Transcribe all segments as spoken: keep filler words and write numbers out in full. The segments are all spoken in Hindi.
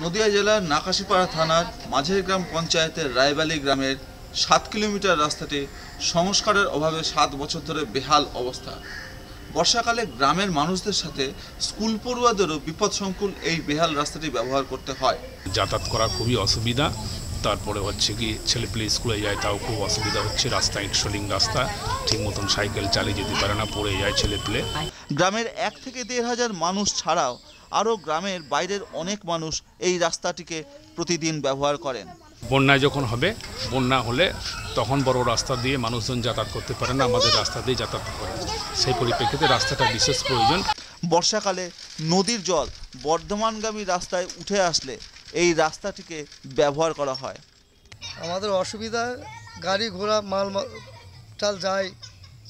नदिया जिलार नाकाशीपाड़ा थानार माझेरग्राम पंचायतेर रायबाली ग्रामेर सात किलोमीटर रास्ताटी संस्कारेर अभावे सात बछर धरे बेहाल अवस्था। बर्षाकाले ग्रामेर मानुषदेर साथे स्कूल पड़ुआदेरो विपदसंकुल एई बेहाल रास्ताटी व्यवहार करते हय। यातायात करा खुबई असुविधा, तारपरे होच्छे कि छेलेपेले स्कूले जाए ताओ खूब असुविधा होच्छे। रास्ता इटशलिंग रास्ता, ठीक मतन साइकेल चालिये जेते पारे ना, पड़े जाए छेलेपेले। ग्रामेर एक थेके देड़ हजार मानुष छाड़ाओ आरो ग्रामेर बाइरेर अनेक मानुष एई रास्ताटिके प्रतिदिन व्यवहार करें। बन्या जखन होबे, बन्या होले तखन बड़ो रास्ता दिये मानुषजन यातायात करते पारे ना, आमादेर रास्ता दिये यातायात करे। सेई परिप्रेक्षिते रास्ताटा विशेष प्रयोजन। बर्षाकाले नदीर जल बर्धमानगामी रास्ताय उठे आसले एई रास्ताटिके व्यवहार करा हय। आमादेर असुविधा गाड़ी घोड़ा माल टाल जाय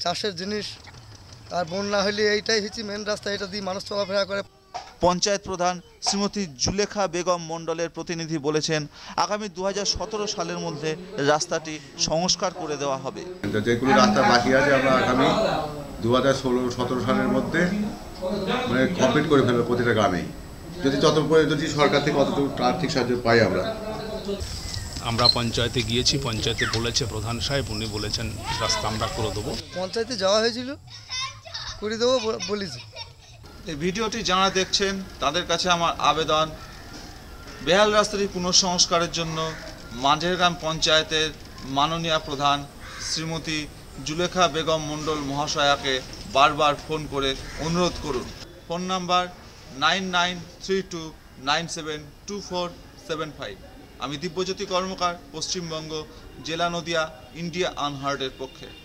चाषेर जिनिस, आर बन्या होले एइटाई हच्छे मेन रास्ता, एटा दिये मानुष चलाफेरा करे। पंचायत प्रधान श्रीमती जुलेखा बेगम मंडलेर प्रतिनिधि बोलेछेन आगामी दो हज़ार सत्रह सालेर मध्य रास्ताटी संस्कार करे देवा हबे। जेगुलो रास्ता बाकी आछे आमरा आगामी दो हज़ार सत्रह सालेर मध्य माने कमप्लीट करे फेलबो प्रतिटा ग्रामे, যদি যত যদি সরকার থেকে কতটুকু আর্থিক সাহায্য পাই। আমরা আমরা পঞ্চায়েতে গিয়েছি, পঞ্চায়েতে বলেছে প্রধান সাহেব, উনি বলেছেন রাস্তা আমরা করে দেবো। পঞ্চায়েতে যাওয়া হয়েছিল, করে দেবো বলেছে। এই ভিডিওটি যারা দেখছেন তাদের কাছে আমার আবেদন, বেহাল রাস্তাটি পুনঃসংস্কারের জন্য মাঝেরগ্রাম পঞ্চায়েতের মাননীয় প্রধান শ্রীমতী জুলেখা বেগম মণ্ডল মহাশয়াকে বারবার ফোন করে অনুরোধ করুন। Phone number nine nine three two nine seven two four seven five. আমি দিব্যজ্যোতি कर्मकार, पश्चिम बंग जिला नदिया, इंडिया अनहार्टेर पक्षे।